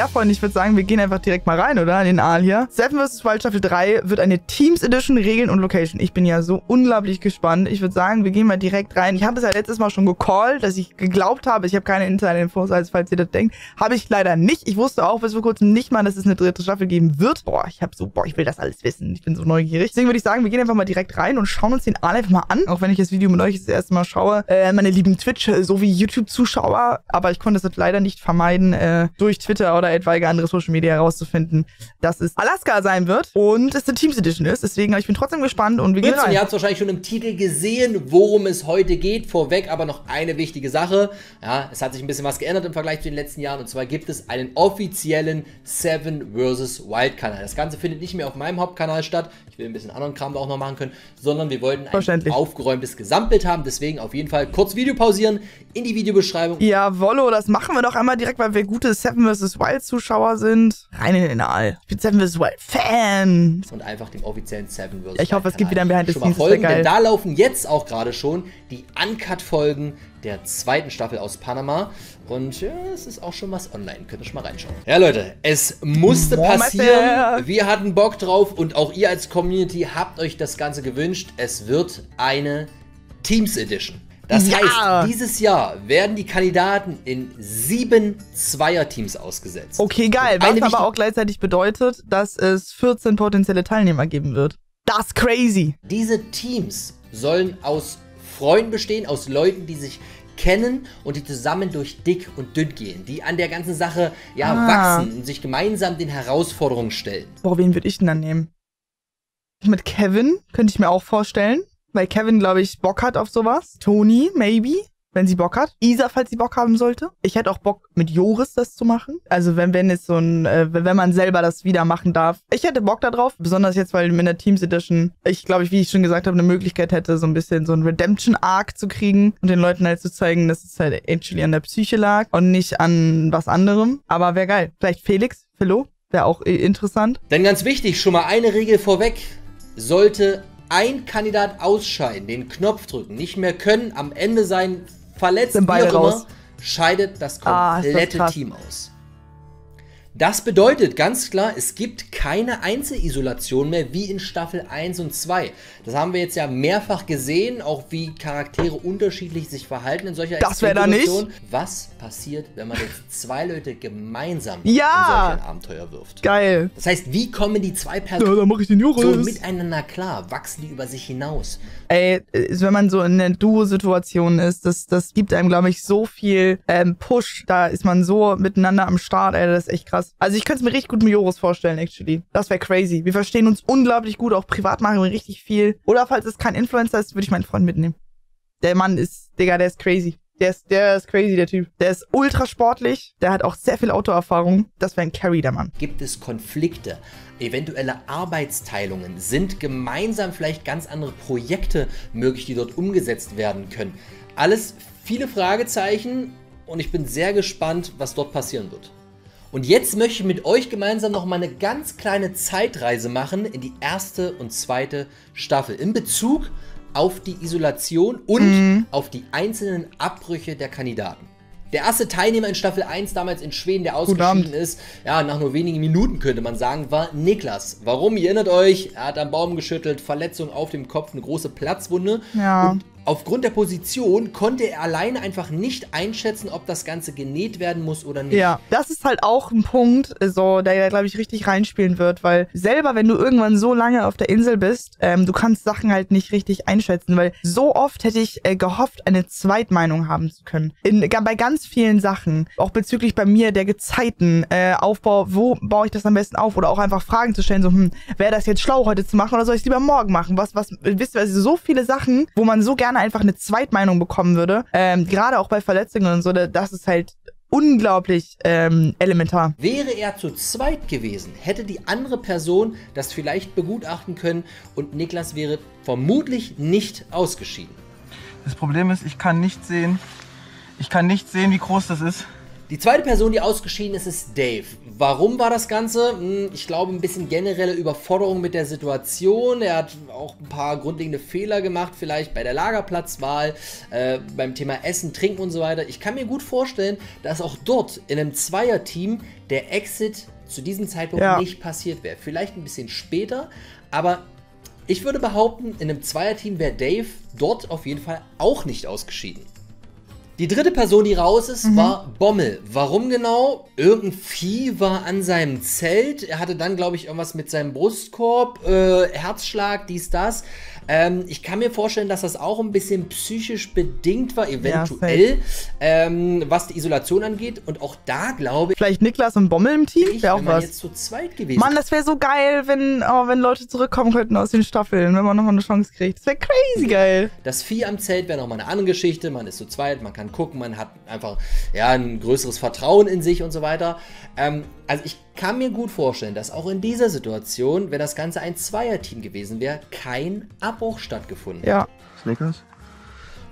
Ja, Freunde, ich würde sagen, wir gehen einfach direkt mal rein, oder? An den Aal hier. 7 vs. Wild Staffel 3 wird eine Teams Edition, Regeln und Location. Ich bin ja so unglaublich gespannt. Ich würde sagen, wir gehen mal direkt rein. Ich habe es ja letztes Mal schon gecallt, dass ich geglaubt habe. Ich habe keine Insider-Infos, also falls ihr das denkt. Habe ich leider nicht. Ich wusste auch bis vor kurzem nicht mal, dass es eine dritte Staffel geben wird. Boah, ich will das alles wissen. Ich bin so neugierig. Deswegen würde ich sagen, wir gehen einfach mal direkt rein und schauen uns den Aal einfach mal an. Auch wenn ich das Video mit euch das erste Mal schaue. Meine lieben Twitch- sowie YouTube-Zuschauer. Aber ich konnte es leider nicht vermeiden, durch Twitter oder etwaige andere Social Media herauszufinden, dass es Alaska sein wird und es eine Teams Edition ist. Deswegen, ich bin trotzdem gespannt und wir gehen rein. Ihr habt es wahrscheinlich schon im Titel gesehen, worum es heute geht. Vorweg aber noch eine wichtige Sache. Ja, es hat sich ein bisschen was geändert im Vergleich zu den letzten Jahren. Und zwar gibt es einen offiziellen 7 vs. Wild Kanal. Das Ganze findet nicht mehr auf meinem Hauptkanal statt. Ich will ein bisschen anderen Kram da auch noch machen können, sondern wir wollten ein aufgeräumtes Gesamtbild haben. Deswegen auf jeden Fall kurz Video pausieren, in die Videobeschreibung. Jawollo, das machen wir doch einmal direkt, weil wir gute 7 vs. Wild Zuschauer sind. Rein in den Aal. Ich bin 7 vs. Wild Fan. Und einfach dem offiziellen 7 vs. Wild. Ich hoffe, es gibt wieder ein Behind-the-Scenes-Folgen, denn da laufen jetzt auch gerade schon die Uncut-Folgen der zweiten Staffel aus Panama. Und ja, es ist auch schon was online. Könnt ihr schon mal reinschauen. Ja, Leute, es musste passieren. Wir hatten Bock drauf und auch ihr als Community habt euch das Ganze gewünscht. Es wird eine Teams Edition. Das heißt, dieses Jahr werden die Kandidaten in 7 Zweierteams ausgesetzt. Okay, geil. Was aber auch gleichzeitig bedeutet, dass es 14 potenzielle Teilnehmer geben wird. Das ist crazy. Diese Teams sollen aus Freunden bestehen, aus Leuten, die sich kennen und die zusammen durch dick und dünn gehen, die an der ganzen Sache ja wachsen und sich gemeinsam den Herausforderungen stellen. Boah, wen würde ich denn dann nehmen? Mit Kevin könnte ich mir auch vorstellen. Weil Kevin, glaube ich, Bock hat auf sowas. Toni, maybe, wenn sie Bock hat. Isa, falls sie Bock haben sollte. Ich hätte auch Bock, mit Joris das zu machen. Also wenn es so ein, wenn man selber das wieder machen darf. Ich hätte Bock darauf, besonders jetzt, weil in der Teams Edition, ich glaube, wie ich schon gesagt habe, eine Möglichkeit hätte, so ein bisschen so ein Redemption-Arc zu kriegen und den Leuten halt zu zeigen, dass es halt actually an der Psyche lag und nicht an was anderem. Aber wäre geil. Vielleicht Felix, Philo, wäre auch interessant. Denn ganz wichtig, schon mal eine Regel vorweg, sollte ein Kandidat ausscheiden, den Knopf drücken, nicht mehr können, am Ende sein verletzt, wie auch immer, scheidet das komplette Team aus. Das bedeutet ganz klar, es gibt keine Einzelisolation mehr, wie in Staffel 1 und 2. Das haben wir jetzt ja mehrfach gesehen, auch wie Charaktere unterschiedlich sich verhalten in solcher Extremsituation. Was passiert, wenn man jetzt zwei Leute gemeinsam in solch ein Abenteuer wirft? Geil. Das heißt, wie kommen die zwei Personen so miteinander klar? Wachsen die über sich hinaus? Ey, wenn man so in einer Duo-Situation ist, das gibt einem, glaube ich, so viel Push. Da ist man so miteinander am Start, ey, das ist echt krass. Also ich könnte es mir richtig gut mit Joris vorstellen, actually. Das wäre crazy. Wir verstehen uns unglaublich gut, auch privat machen wir richtig viel. Oder falls es kein Influencer ist, würde ich meinen Freund mitnehmen. Der Mann ist, Digga, der ist crazy. Der ist crazy, der Typ. Der ist ultra sportlich. Der hat auch sehr viel Outdoor-Erfahrung. Das wäre ein Carry, der Mann. Gibt es Konflikte? Eventuelle Arbeitsteilungen? Sind gemeinsam vielleicht ganz andere Projekte möglich, die dort umgesetzt werden können? Alles viele Fragezeichen und ich bin sehr gespannt, was dort passieren wird. Und jetzt möchte ich mit euch gemeinsam noch mal eine ganz kleine Zeitreise machen in die erste und zweite Staffel. In Bezug auf die Isolation und auf die einzelnen Abbrüche der Kandidaten. Der erste Teilnehmer in Staffel 1 damals in Schweden, der ausgeschieden ist, ja, nach nur wenigen Minuten könnte man sagen, war Niklas. Warum? Ihr erinnert euch, er hat am Baum geschüttelt, Verletzung auf dem Kopf, eine große Platzwunde. Ja. Und aufgrund der Position konnte er alleine einfach nicht einschätzen, ob das Ganze genäht werden muss oder nicht. Ja, das ist halt auch ein Punkt, so, der, glaube ich, richtig reinspielen wird, weil selber, wenn du irgendwann so lange auf der Insel bist, du kannst Sachen halt nicht richtig einschätzen, weil so oft hätte ich gehofft, eine Zweitmeinung haben zu können. Bei ganz vielen Sachen, auch bezüglich bei mir der Gezeiten, Aufbau, wo baue ich das am besten auf oder auch einfach Fragen zu stellen, so, wäre das jetzt schlau heute zu machen oder soll ich es lieber morgen machen? Wisst ihr, also so viele Sachen, wo man so gerne einfach eine Zweitmeinung bekommen würde. Gerade auch bei Verletzungen und so, das ist halt unglaublich elementar. Wäre er zu zweit gewesen, hätte die andere Person das vielleicht begutachten können und Niklas wäre vermutlich nicht ausgeschieden. Das Problem ist, ich kann nicht sehen, wie groß das ist. Die zweite Person, die ausgeschieden ist, ist Dave. Warum war das Ganze? Ich glaube, ein bisschen generelle Überforderung mit der Situation. Er hat auch ein paar grundlegende Fehler gemacht, vielleicht bei der Lagerplatzwahl, beim Thema Essen, Trinken und so weiter. Ich kann mir gut vorstellen, dass auch dort in einem Zweierteam der Exit zu diesem Zeitpunkt nicht passiert wäre. Vielleicht ein bisschen später, aber ich würde behaupten, in einem Zweierteam wäre Dave dort auf jeden Fall auch nicht ausgeschieden. Die dritte Person, die raus ist, war Bommel. Warum genau? Irgendein Vieh war an seinem Zelt. Er hatte dann, glaube ich, irgendwas mit seinem Brustkorb, Herzschlag, dies, das. Ich kann mir vorstellen, dass das auch ein bisschen psychisch bedingt war, eventuell, ja, was die Isolation angeht. Und auch da glaube ich... Vielleicht Niklas und Bommel im Team? Wäre auch was. Jetzt zu zweit gewesen. Mann, das wäre so geil, wenn, wenn Leute zurückkommen könnten aus den Staffeln, wenn man nochmal eine Chance kriegt. Das wäre crazy geil. Das Vieh am Zelt wäre nochmal eine andere Geschichte. Man ist zu zweit, man kann gucken, man hat einfach ein größeres Vertrauen in sich und so weiter. Also ich kann mir gut vorstellen, dass auch in dieser Situation, wenn das Ganze ein Zweierteam gewesen wäre, kein Abbruch stattgefunden hätte. Snickers.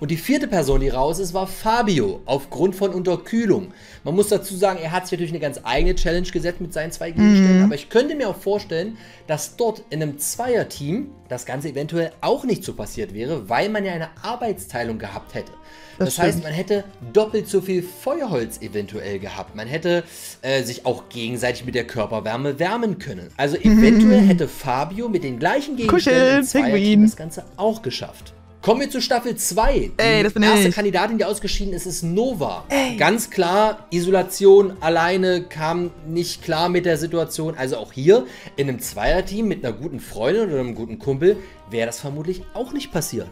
Und die vierte Person, die raus ist, war Fabio, aufgrund von Unterkühlung. Man muss dazu sagen, er hat sich natürlich eine ganz eigene Challenge gesetzt mit seinen zwei Gegenständen, aber ich könnte mir auch vorstellen, dass dort in einem Zweierteam das Ganze eventuell auch nicht so passiert wäre, weil man ja eine Arbeitsteilung gehabt hätte. Das heißt, man hätte doppelt so viel Feuerholz eventuell gehabt. Man hätte sich auch gegenseitig mit der Körperwärme wärmen können. Also eventuell hätte Fabio mit den gleichen Gegenständen im Zweierteam das Ganze auch geschafft. Kommen wir zu Staffel 2. Die erste Kandidatin, die ausgeschieden ist, ist Nova. Ganz klar, Isolation, alleine, kam nicht klar mit der Situation. Also auch hier in einem Zweierteam mit einer guten Freundin oder einem guten Kumpel wäre das vermutlich auch nicht passiert.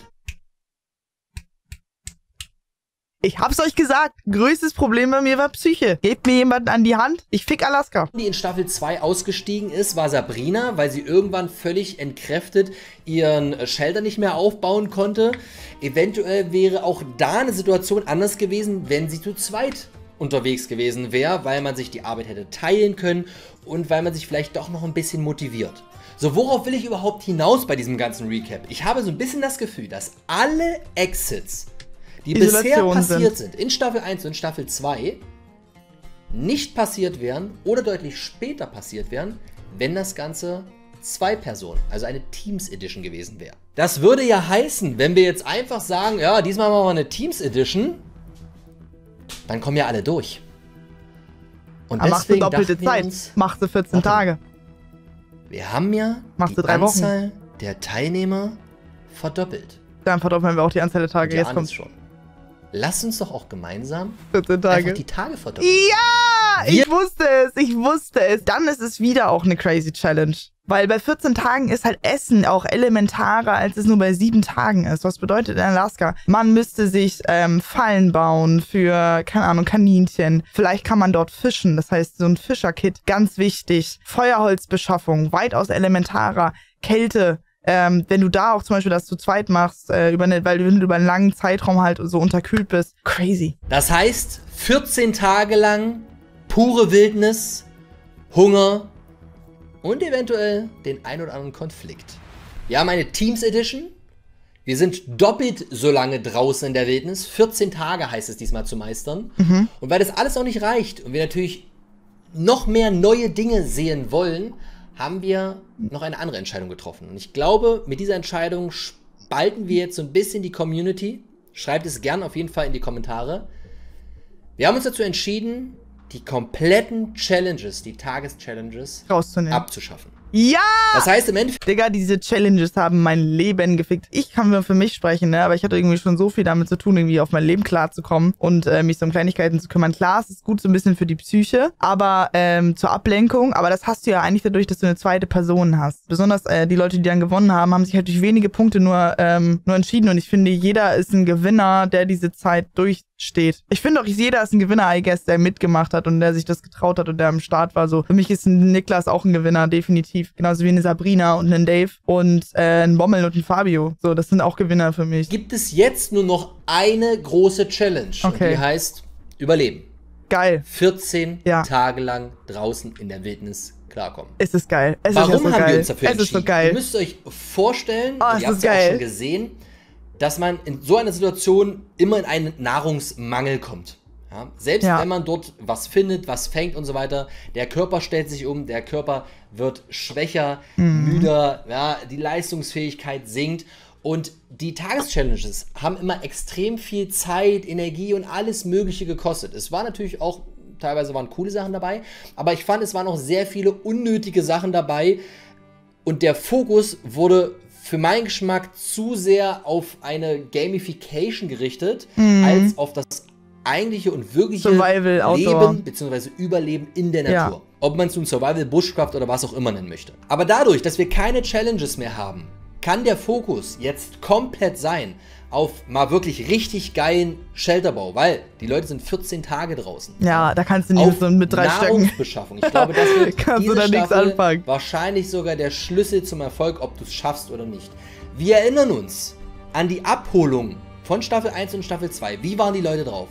Ich hab's euch gesagt, größtes Problem bei mir war Psyche. Gebt mir jemanden an die Hand, ich fick Alaska. Die in Staffel 2 ausgestiegen ist, war Sabrina, weil sie irgendwann völlig entkräftet ihren Shelter nicht mehr aufbauen konnte. Eventuell wäre auch da eine Situation anders gewesen, wenn sie zu zweit unterwegs gewesen wäre, weil man sich die Arbeit hätte teilen können und weil man sich vielleicht doch noch ein bisschen motiviert. So, worauf will ich überhaupt hinaus bei diesem ganzen Recap? Ich habe so ein bisschen das Gefühl, dass alle Exits, die bisher passiert sind, in Staffel 1 und Staffel 2 nicht passiert wären oder deutlich später passiert wären, wenn das Ganze zwei Personen, also eine Teams Edition gewesen wäre. Das würde ja heißen, wenn wir jetzt einfach sagen, ja, diesmal machen wir eine Teams Edition, dann kommen ja alle durch. Und aber deswegen machst du doppelte Zeit, machst du 14 Tage. Wir haben ja die Anzahl der Teilnehmer verdoppelt. Dann verdoppeln wir auch die Anzahl der Tage. Jetzt kommt's schon. Lass uns doch auch gemeinsam 14 Tage. Die Tage verdoppeln. Ja, ich wusste es, ich wusste es. Dann ist es wieder auch eine crazy Challenge. Weil bei 14 Tagen ist halt Essen auch elementarer, als es nur bei 7 Tagen ist. Was bedeutet in Alaska? Man müsste sich Fallen bauen für, keine Ahnung, Kaninchen. Vielleicht kann man dort fischen, das heißt so ein Fischerkit, ganz wichtig. Feuerholzbeschaffung, weitaus elementarer. Kälte. Wenn du da auch zum Beispiel das zu zweit machst, weil du über einen langen Zeitraum halt so unterkühlt bist. Crazy. Das heißt, 14 Tage lang pure Wildnis, Hunger und eventuell den ein oder anderen Konflikt. Wir haben eine Teams Edition. Wir sind doppelt so lange draußen in der Wildnis. 14 Tage heißt es diesmal zu meistern. Und weil das alles auch nicht reicht und wir natürlich noch mehr neue Dinge sehen wollen, haben wir noch eine andere Entscheidung getroffen. Und ich glaube, mit dieser Entscheidung spalten wir jetzt so ein bisschen die Community. Schreibt es gern auf jeden Fall in die Kommentare. Wir haben uns dazu entschieden, die kompletten Challenges, die Tageschallenges abzuschaffen. Ja! Das heißt im Endeffekt... Digga, diese Challenges haben mein Leben gefickt. Ich kann nur für mich sprechen, ne? Aber ich hatte irgendwie schon so viel damit zu tun, irgendwie auf mein Leben klarzukommen und mich so um Kleinigkeiten zu kümmern. Klar, es ist gut so ein bisschen für die Psyche, aber zur Ablenkung. Aber das hast du ja eigentlich dadurch, dass du eine zweite Person hast. Besonders die Leute, die dann gewonnen haben, haben sich halt durch wenige Punkte nur entschieden. Und ich finde, jeder ist ein Gewinner, der diese Zeit durchsteht. Ich finde auch, jeder ist ein Gewinner, I guess, der mitgemacht hat und der sich das getraut hat und der am Start war. So, für mich ist ein Niklas auch ein Gewinner, definitiv. Genauso wie eine Sabrina und einen Dave und einen Bommel und einen Fabio. So, das sind auch Gewinner für mich. Gibt es jetzt nur noch eine große Challenge. Okay. Und die heißt Überleben. Geil. 14 Tage lang draußen in der Wildnis klarkommen. Es ist geil. Es Warum ist so haben geil. Wir uns dafür es entschieden? Ist so geil. Ihr müsst euch vorstellen, ihr habt es ja auch schon gesehen, dass man in so einer Situation immer in einen Nahrungsmangel kommt. Ja? Selbst wenn man dort was findet, was fängt und so weiter, der Körper stellt sich um, der Körper wird schwächer, müder, ja? Die Leistungsfähigkeit sinkt. Und die Tageschallenges haben immer extrem viel Zeit, Energie und alles Mögliche gekostet. Es war natürlich auch, teilweise waren coole Sachen dabei, aber ich fand, es waren auch sehr viele unnötige Sachen dabei. Und der Fokus wurde für meinen Geschmack zu sehr auf eine Gamification gerichtet, als auf das eigentliche und wirkliche Leben bzw. Überleben in der Natur. Ob man es nun Survival, Bushcraft oder was auch immer nennen möchte. Aber dadurch, dass wir keine Challenges mehr haben, kann der Fokus jetzt komplett sein auf mal wirklich richtig geilen Shelterbau, weil die Leute sind 14 Tage draußen. Ja, da kannst du nicht so mit 3 Stöcken. Nahrungsbeschaffung. Ich glaube, das wird diese Staffel wahrscheinlich sogar der Schlüssel zum Erfolg, ob du es schaffst oder nicht. Wir erinnern uns an die Abholung von Staffel 1 und Staffel 2. Wie waren die Leute drauf?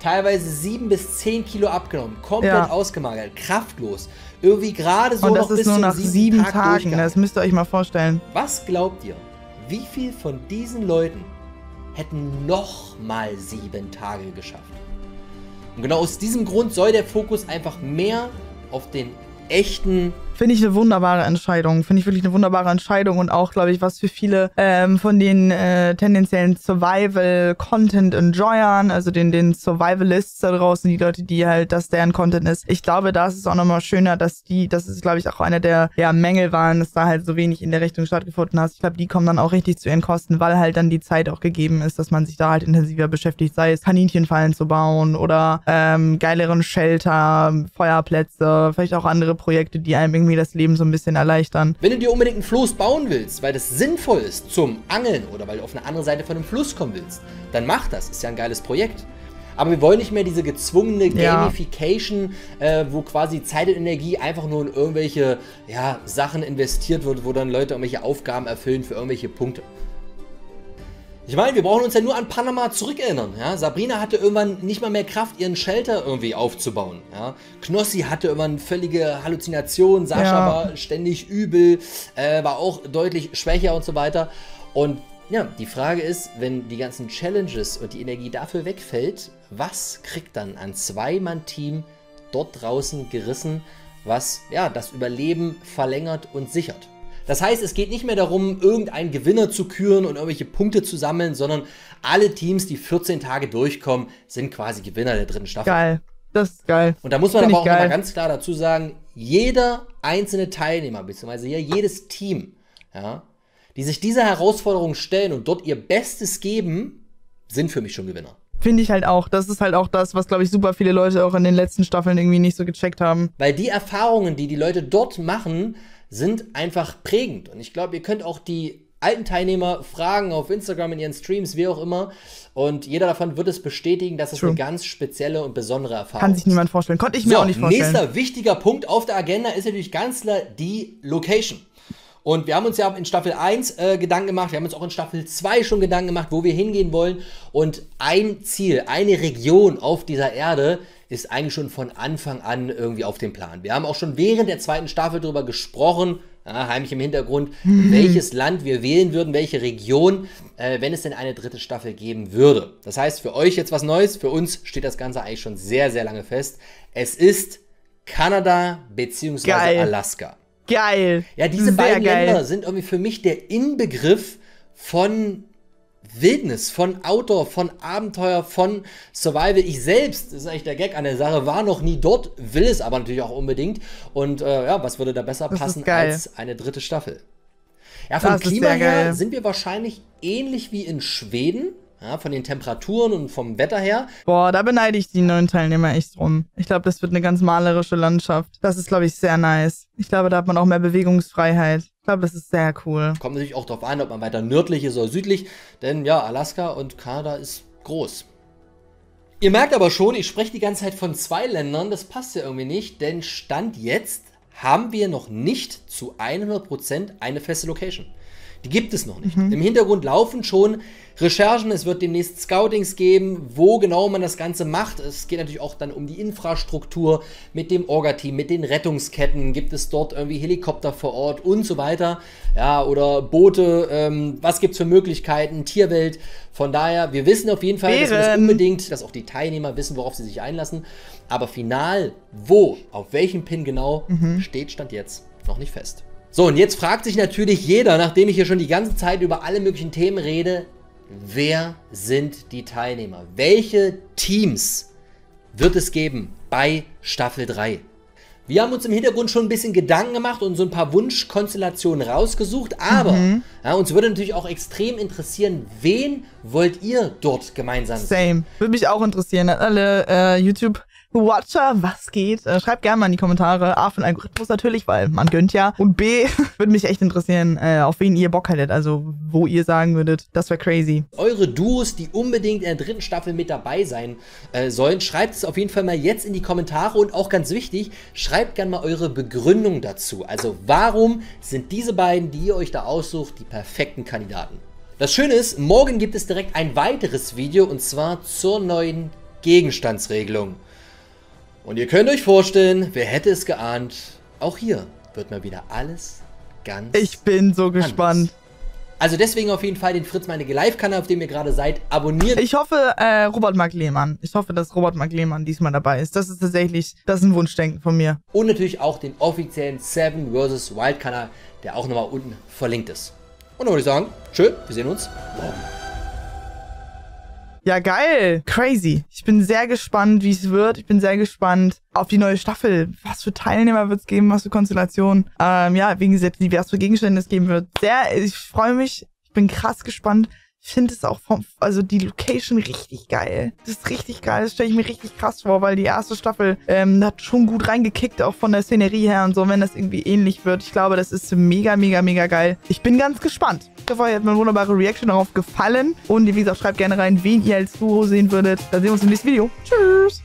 Teilweise 7 bis 10 Kilo abgenommen, komplett ausgemagert, kraftlos. Irgendwie gerade so noch bis zu 7 Tagen. Das müsst ihr euch mal vorstellen. Was glaubt ihr, wie viel von diesen Leuten hätten nochmal 7 Tage geschafft? Und genau aus diesem Grund soll der Fokus einfach mehr auf den echten... Finde ich eine wunderbare Entscheidung. Finde ich wirklich eine wunderbare Entscheidung und auch, glaube ich, was für viele von den tendenziellen Survival-Content-Enjoyern, also den Survivalists da draußen, die Leute, die halt das deren Content ist. Ich glaube, da ist es auch nochmal schöner, dass das ist, glaube ich, auch einer der Mängel waren, dass da halt so wenig in der Richtung stattgefunden hat. Ich glaube, die kommen dann auch richtig zu ihren Kosten, weil halt dann die Zeit auch gegeben ist, dass man sich da halt intensiver beschäftigt, sei es Kaninchenfallen zu bauen oder geileren Shelter, Feuerplätze, vielleicht auch andere Projekte, die einem irgendwie das Leben so ein bisschen erleichtern. Wenn du dir unbedingt einen Floß bauen willst, weil das sinnvoll ist zum Angeln oder weil du auf eine andere Seite von einem Fluss kommen willst, dann mach das. Ist ja ein geiles Projekt. Aber wir wollen nicht mehr diese gezwungene Gamification, wo quasi Zeit und Energie einfach nur in irgendwelche Sachen investiert wird, wo dann Leute irgendwelche Aufgaben erfüllen für irgendwelche Punkte. Ich meine, wir brauchen uns ja nur an Panama zurückerinnern. Ja? Sabrina hatte irgendwann nicht mal mehr Kraft, ihren Shelter irgendwie aufzubauen. Ja? Knossi hatte irgendwann völlige Halluzinationen. Sascha war ständig übel, war auch deutlich schwächer und so weiter. Und ja, die Frage ist, wenn die ganzen Challenges und die Energie dafür wegfällt, was kriegt dann ein Zwei-Mann-Team dort draußen gerissen, was das Überleben verlängert und sichert? Das heißt, es geht nicht mehr darum, irgendeinen Gewinner zu küren und irgendwelche Punkte zu sammeln, sondern alle Teams, die 14 Tage durchkommen, sind quasi Gewinner der dritten Staffel. Geil, das ist geil. Und da muss man aber auch nochmal ganz klar dazu sagen, jeder einzelne Teilnehmer, beziehungsweise jedes Team, die sich dieser Herausforderung stellen und dort ihr Bestes geben, sind für mich schon Gewinner. Finde ich halt auch. Das ist halt auch das, was, glaube ich, super viele Leute auch in den letzten Staffeln irgendwie nicht so gecheckt haben. Weil die Erfahrungen, die die Leute dort machen, sind einfach prägend. Und ich glaube, ihr könnt auch die alten Teilnehmer fragen auf Instagram, in ihren Streams, wie auch immer. Und jeder davon wird es bestätigen, dass es eine ganz spezielle und besondere Erfahrung ist. Kann sich niemand vorstellen. Konnte ich mir auch nicht vorstellen. Nächster wichtiger Punkt auf der Agenda ist natürlich ganz klar die Location. Und wir haben uns ja in Staffel 1 Gedanken gemacht, wir haben uns auch in Staffel 2 schon Gedanken gemacht, wo wir hingehen wollen. Und ein Ziel, eine Region auf dieser Erde ist eigentlich schon von Anfang an irgendwie auf dem Plan. Wir haben auch schon während der zweiten Staffel darüber gesprochen, heimlich im Hintergrund, welches Land wir wählen würden, welche Region, wenn es denn eine dritte Staffel geben würde. Das heißt, für euch jetzt was Neues, für uns steht das Ganze eigentlich schon sehr, sehr lange fest. Es ist Kanada bzw. Alaska. Geil. Ja, diese beiden Länder sind irgendwie für mich der Inbegriff von Wildnis, von Outdoor, von Abenteuer, von Survival. Ich selbst, das ist eigentlich der Gag an der Sache, war noch nie dort, will es aber natürlich auch unbedingt. Und ja, was würde da besser passen als eine dritte Staffel? Ja, vom Klima her sind wir wahrscheinlich ähnlich wie in Schweden. Ja, von den Temperaturen und vom Wetter her. Boah, da beneide ich die neuen Teilnehmer echt drum. Ich glaube, das wird eine ganz malerische Landschaft. Das ist, glaube ich, sehr nice. Ich glaube, da hat man auch mehr Bewegungsfreiheit. Ich glaube, das ist sehr cool. Kommt natürlich auch darauf an, ob man weiter nördlich ist oder südlich. Denn ja, Alaska und Kanada ist groß. Ihr merkt aber schon, ich spreche die ganze Zeit von 2 Ländern. Das passt ja irgendwie nicht. Denn Stand jetzt haben wir noch nicht zu 100% eine feste Location. Die gibt es noch nicht. Mhm. Im Hintergrund laufen schon Recherchen, es wird demnächst Scoutings geben, wo genau man das Ganze macht. Es geht natürlich auch dann um die Infrastruktur mit dem Orga-Team, mit den Rettungsketten. Gibt es dort irgendwie Helikopter vor Ort und so weiter? Ja, oder Boote, was gibt es für Möglichkeiten, Tierwelt. Von daher, wir wissen auf jeden Fall, dass wir das unbedingt, dass auch die Teilnehmer wissen, worauf sie sich einlassen. Aber final, wo, auf welchem Pin genau, steht Stand jetzt noch nicht fest. So, und jetzt fragt sich natürlich jeder, nachdem ich hier schon die ganze Zeit über alle möglichen Themen rede, wer sind die Teilnehmer? Welche Teams wird es geben bei Staffel 3? Wir haben uns im Hintergrund schon ein bisschen Gedanken gemacht und so ein paar Wunschkonstellationen rausgesucht, aber uns würde natürlich auch extrem interessieren, wen wollt ihr dort gemeinsam sehen? Same. Würde mich auch interessieren, alle YouTube-Watcher, was geht? Schreibt gerne mal in die Kommentare. A, für den Algorithmus natürlich, weil man gönnt ja. Und B, würde mich echt interessieren, auf wen ihr Bock hättet, also wo ihr sagen würdet, das wäre crazy. Eure Duos, die unbedingt in der dritten Staffel mit dabei sein sollen, schreibt es auf jeden Fall mal jetzt in die Kommentare und auch ganz wichtig, schreibt gerne mal eure Begründung dazu. Also warum sind diese beiden, die ihr euch da aussucht, die perfekten Kandidaten? Das Schöne ist, morgen gibt es direkt ein weiteres Video und zwar zur neuen Gegenstandsregelung. Und ihr könnt euch vorstellen, wer hätte es geahnt, auch hier wird mal wieder alles ganz anders. Ich bin so gespannt. Also deswegen auf jeden Fall den Fritz Meinecke Live-Kanal, auf dem ihr gerade seid, abonniert. Ich hoffe, Robert Mark Lehmann. Ich hoffe, dass Robert Mark Lehmann diesmal dabei ist. Das ist tatsächlich, das ist ein Wunschdenken von mir. Und natürlich auch den offiziellen 7 vs. Wild Kanal, der auch nochmal unten verlinkt ist. Und dann würde ich sagen, tschö, wir sehen uns morgen. Ja, geil. Crazy. Ich bin sehr gespannt, wie es wird. Ich bin sehr gespannt auf die neue Staffel. Was für Teilnehmer wird es geben? Was für Konstellationen? Ja, wie gesagt, wie was für Gegenstände es geben wird. Ich freue mich. Ich bin krass gespannt. Ich finde es auch, also die Location richtig geil. Das ist richtig geil. Das stelle ich mir richtig krass vor, weil die erste Staffel hat schon gut reingekickt, auch von der Szenerie her und so, wenn das irgendwie ähnlich wird. Ich glaube, das ist mega, mega, mega geil. Ich bin ganz gespannt. Ich hoffe, euch hat meine wunderbare Reaction darauf gefallen. Und wie gesagt, schreibt gerne rein, wen ihr als Duo sehen würdet. Dann sehen wir uns im nächsten Video. Tschüss!